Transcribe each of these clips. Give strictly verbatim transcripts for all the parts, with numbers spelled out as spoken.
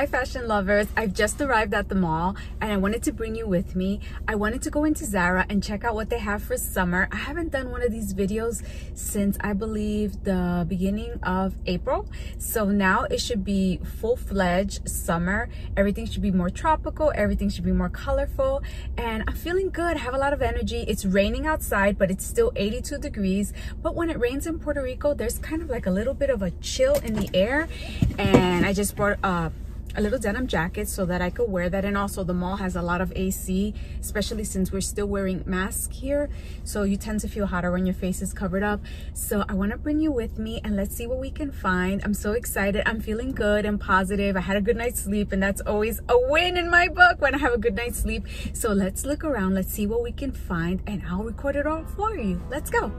Hi fashion lovers, I've just arrived at the mall and I wanted to bring you with me. I wanted to go into Zara and check out what they have for summer. I haven't done one of these videos since I believe the beginning of April. So now it should be full-fledged summer. Everything should be more tropical, everything should be more colorful, and I'm feeling good. I have a lot of energy. It's raining outside, but it's still eighty-two degrees. But when it rains in Puerto Rico, there's kind of like a little bit of a chill in the air, and I just brought up a little denim jacket so that I could wear that. And also the mall has a lot of A C, especially since we're still wearing masks here, so you tend to feel hotter when your face is covered up. So I want to bring you with me and let's see what we can find. I'm so excited. I'm feeling good and positive. I had a good night's sleep, and that's always a win in my book when I have a good night's sleep. So let's look around, let's see what we can find, and I'll record it all for you. Let's go.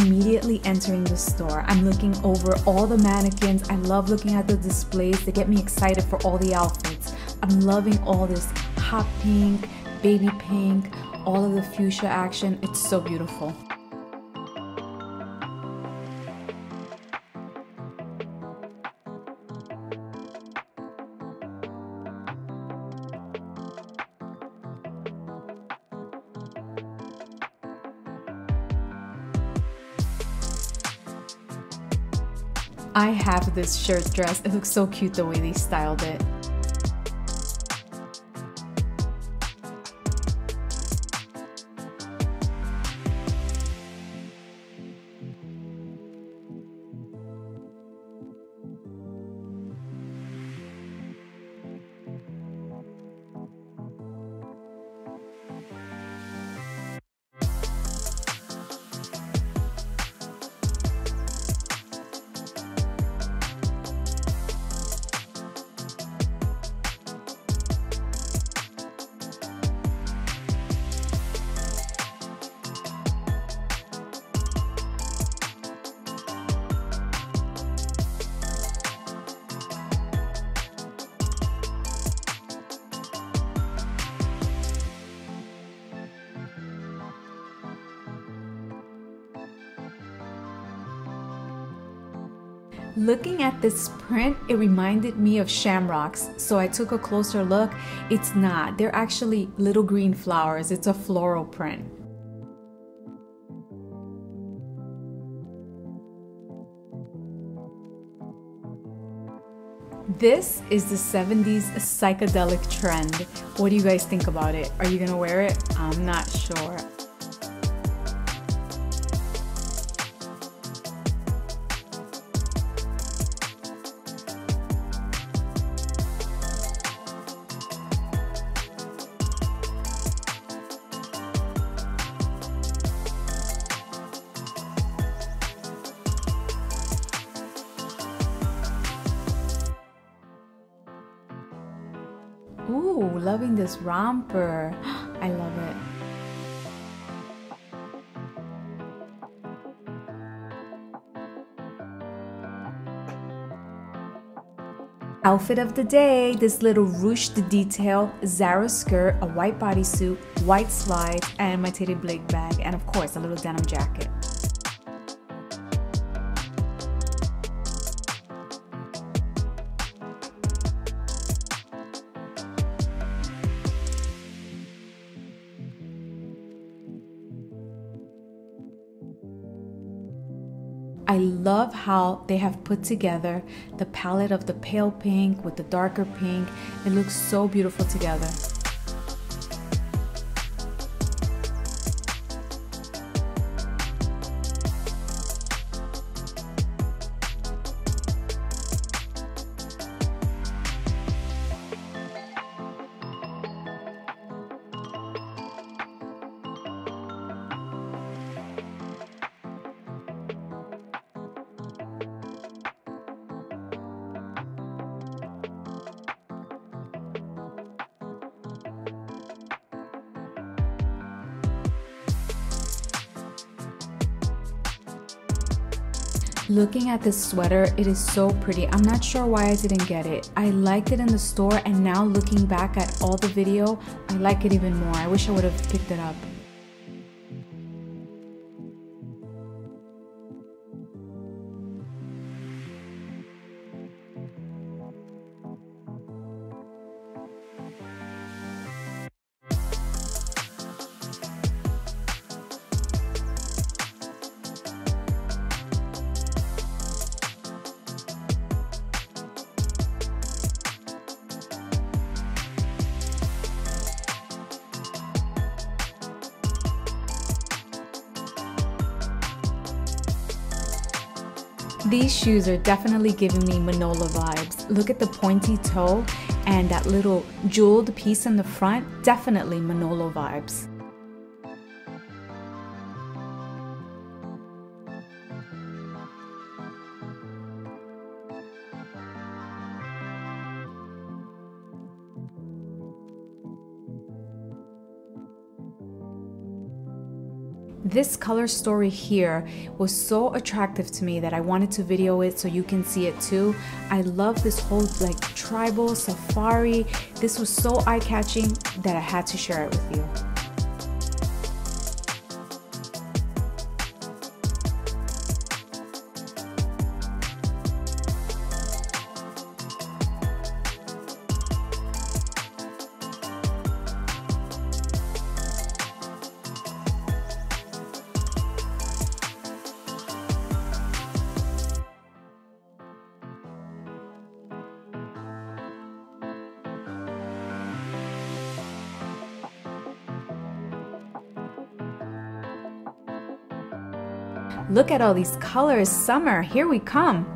Immediately entering the store, I'm looking over all the mannequins. I love looking at the displays. They get me excited for all the outfits. I'm loving all this hot pink, baby pink, all of the fuchsia action. It's so beautiful. I have this shirt dress. It looks so cute the way they styled it. Looking at this print, it reminded me of shamrocks, so I took a closer look. It's not. They're actually little green flowers. It's a floral print. This is the seventies psychedelic trend. What do you guys think about it? Are you gonna wear it? I'm not sure. Ooh, loving this romper. I love it. Outfit of the day, this little ruched detail, Zara skirt, a white bodysuit, white slides, and my Teddy Blake bag, and of course, a little denim jacket. I love how they have put together the palette of the pale pink with the darker pink. It looks so beautiful together. Looking at this sweater, it is so pretty. I'm not sure why I didn't get it. I liked it in the store, and now looking back at all the video, I like it even more. I wish I would have picked it up. These shoes are definitely giving me Manolo vibes. Look at the pointy toe and that little jeweled piece in the front. Definitely Manolo vibes. This color story here was so attractive to me that I wanted to video it so you can see it too. I love this whole like tribal safari. This was so eye-catching that I had to share it with you. Look at all these colors, summer, here we come.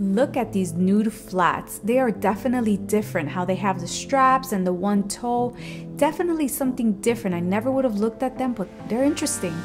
Look at these nude flats. They are definitely different, how they have the straps and the one toe. Definitely something different. I never would have looked at them, but they're interesting.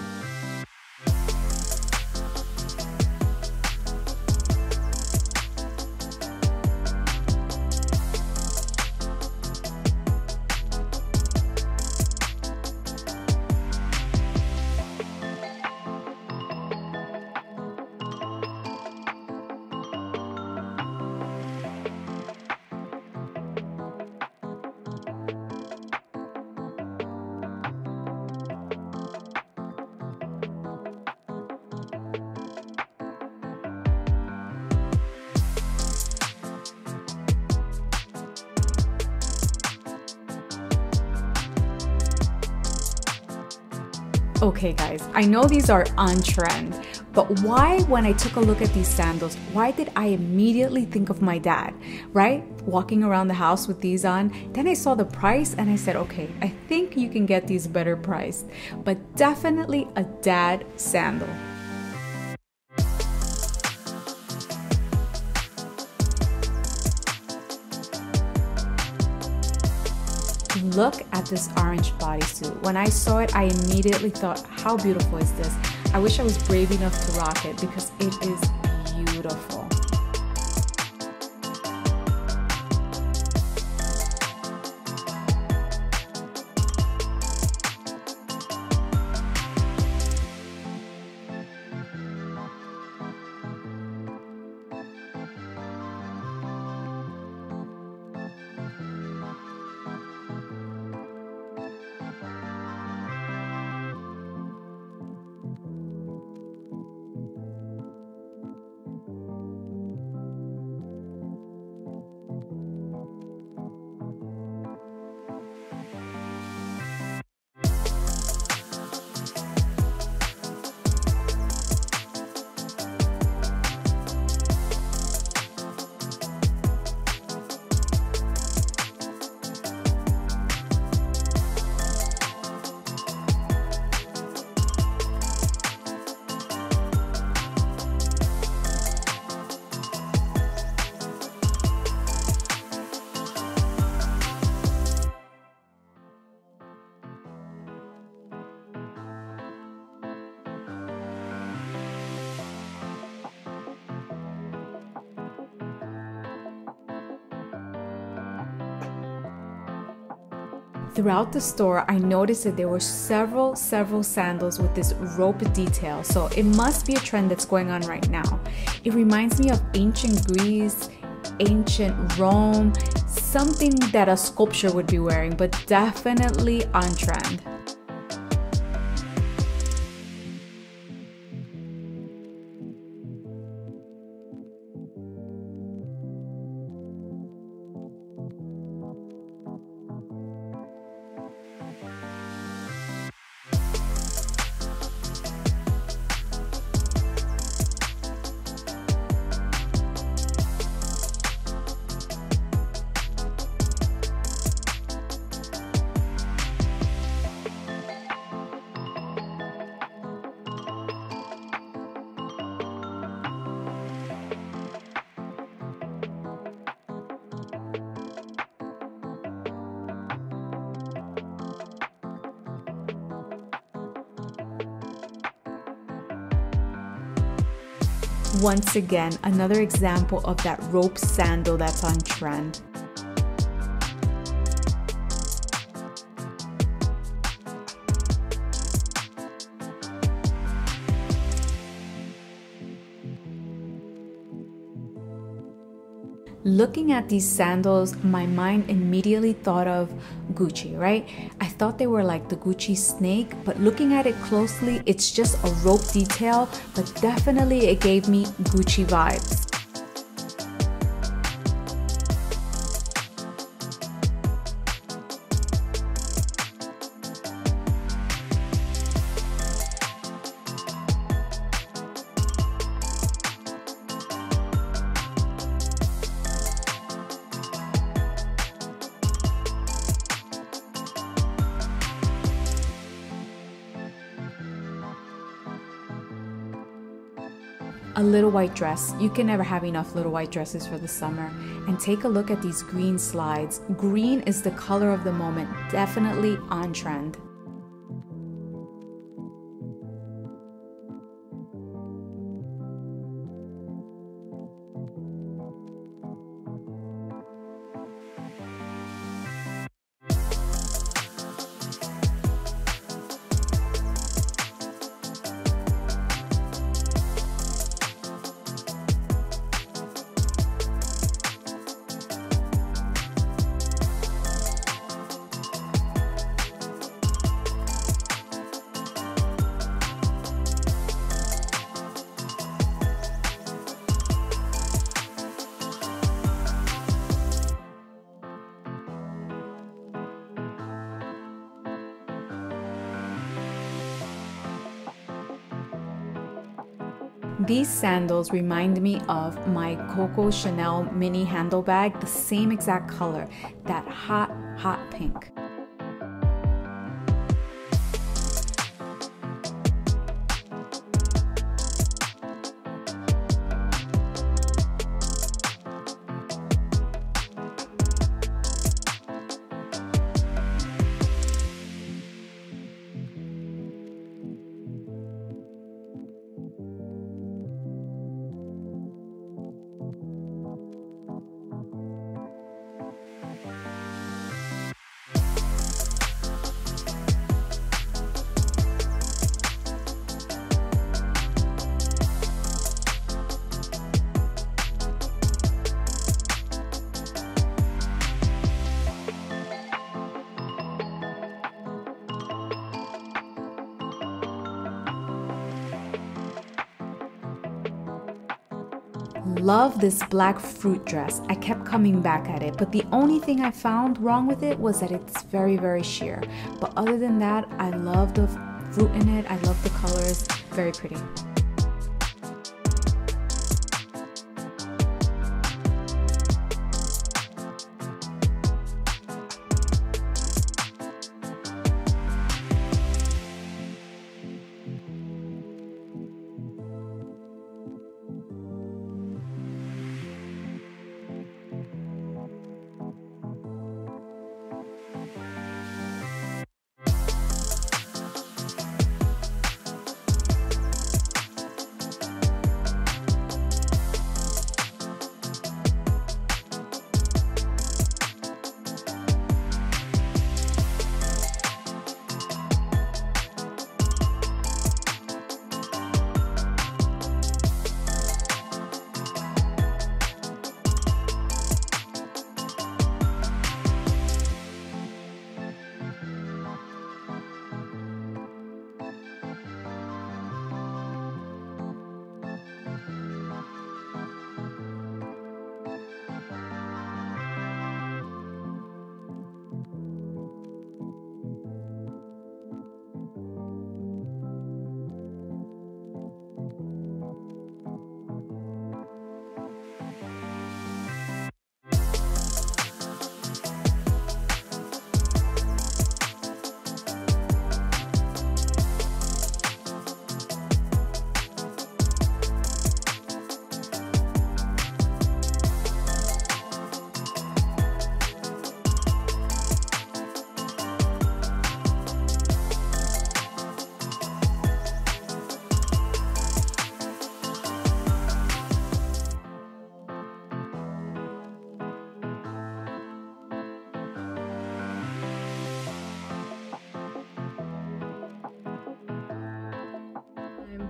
Okay guys, I know these are on trend, but why when I took a look at these sandals, why did I immediately think of my dad, right? Walking around the house with these on. Then I saw the price and I said, okay, I think you can get these better priced, but definitely a dad sandal. Look at this orange bodysuit. When I saw it, I immediately thought, how beautiful is this? I wish I was brave enough to rock it because it is beautiful. Throughout the store, I noticed that there were several, several sandals with this rope detail, so it must be a trend that's going on right now. It reminds me of ancient Greece, ancient Rome, something that a sculpture would be wearing, but definitely on trend. Once again, another example of that rope sandal that's on trend. Looking at these sandals, my mind immediately thought of Gucci, right? I thought they were like the Gucci snake, but looking at it closely, it's just a rope detail, but definitely it gave me Gucci vibes. A little white dress. You can never have enough little white dresses for the summer. And take a look at these green slides. Green is the color of the moment, definitely on trend. These sandals remind me of my Coco Chanel mini handbag, the same exact color, that hot, hot pink. Love this black fruit dress. I kept coming back at it, but the only thing I found wrong with it was that it's very, very sheer. But other than that, I love the fruit in it. I love the colors. Very pretty.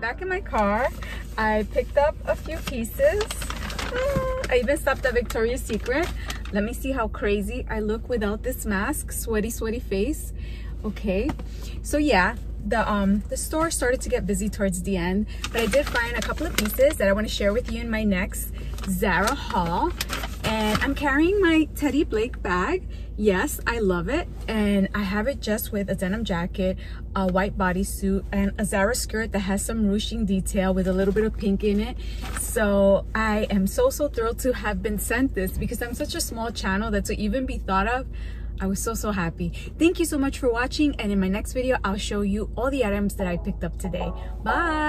back in my car. I picked up a few pieces. I even stopped at Victoria's Secret. Let me see how crazy I look without this mask. Sweaty, sweaty face. Okay, so yeah, the um the store started to get busy towards the end, but I did find a couple of pieces that I want to share with you in my next Zara haul. And I'm carrying my Teddy Blake bag. Yes, I love it, and I have it just with a denim jacket, a white bodysuit, and a Zara skirt that has some ruching detail with a little bit of pink in it. So I am so so thrilled to have been sent this, because I'm such a small channel that to even be thought of, I was so so happy. Thank you so much for watching, and in my next video I'll show you all the items that I picked up today. Bye.